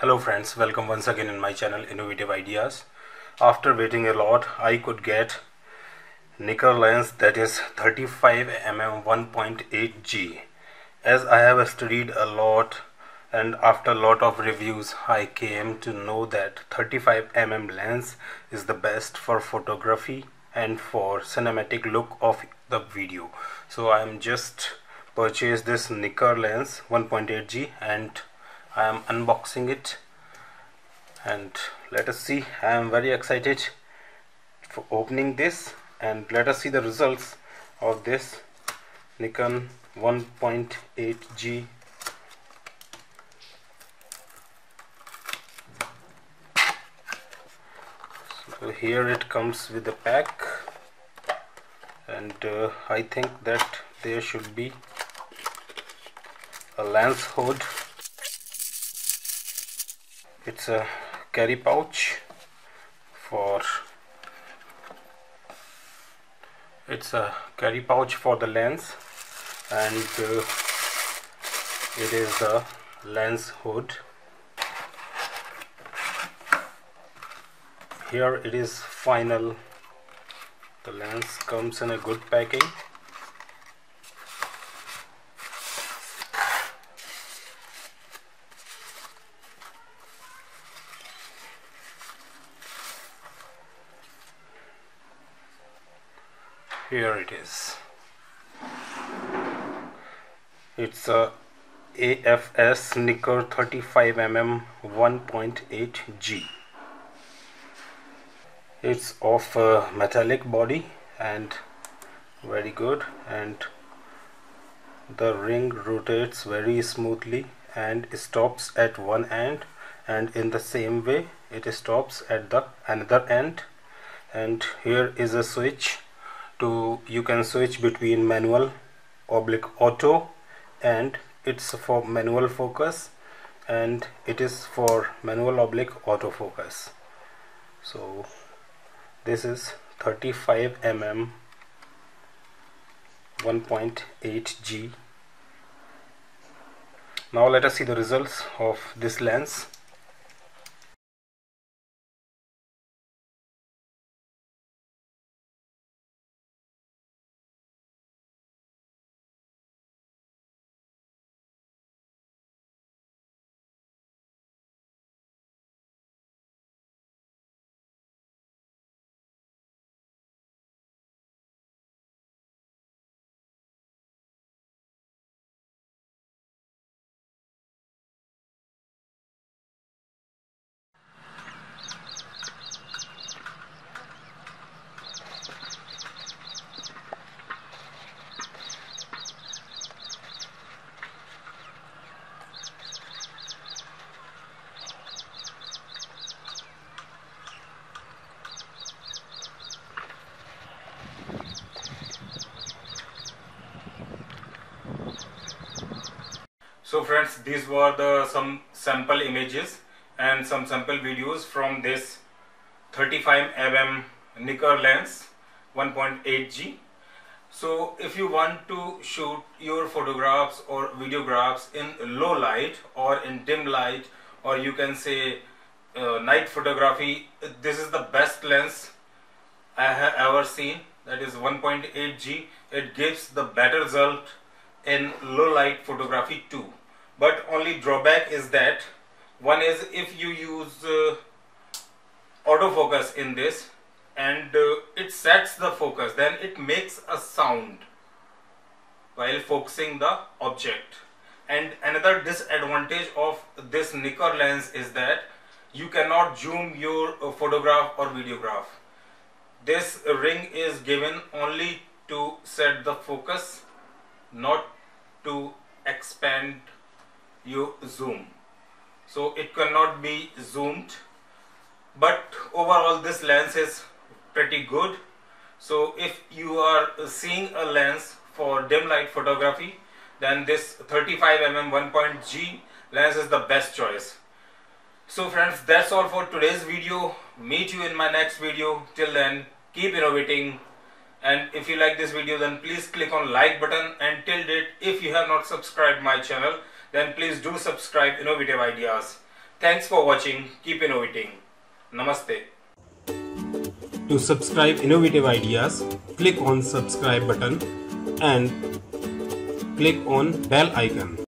Hello friends, welcome once again in my channel Innovative Ideas. After waiting a lot, I could get Nikkor lens that is 35mm 1.8G. As I have studied a lot and after a lot of reviews, I came to know that 35mm lens is the best for photography and for cinematic look of the video. So I am just purchased this Nikkor lens 1.8G and I am unboxing it and let us see. I am very excited for opening this and let us see the results of this Nikon 1.8G. So here it comes with the pack and I think that there should be a lens hood. It's a carry pouch for the lens and it is the lens hood. Here it is final. The lens comes in a good packing. Here it is. It's a AFS Nikkor 35mm 1.8G. It's of a metallic body and very good, and the ring rotates very smoothly and stops at one end, and in the same way it stops at the another end. And here is a switch. You can switch between manual / auto, and it's for manual focus and it is for manual / auto focus. So this is 35mm 1.8G. Now let us see the results of this lens. So friends, these were some sample images and some sample videos from this 35mm Nikkor lens 1.8G. So if you want to shoot your photographs or videographs in low light or in dim light, or you can say night photography, this is the best lens I have ever seen. That is 1.8G. It gives the better result in low light photography too. But only drawback is that one is if you use autofocus in this and it sets the focus, then it makes a sound while focusing the object. And another disadvantage of this Nikkor lens is that you cannot zoom your photograph or videograph. This ring is given only to set the focus, not to expand your zoom, so it cannot be zoomed. But overall this lens is pretty good. So if you are seeing a lens for dim light photography, then this 35mm 1.8G lens is the best choice. So friends, that's all for today's video. Meet you in my next video. Till then, keep innovating. And if you like this video, then please click on like button, and till date, if you have not subscribed my channel, then please do subscribe Innovative Ideas. Thanks for watching. Keep innovating. Namaste. To subscribe innovative ideas, click on subscribe button and click on bell icon.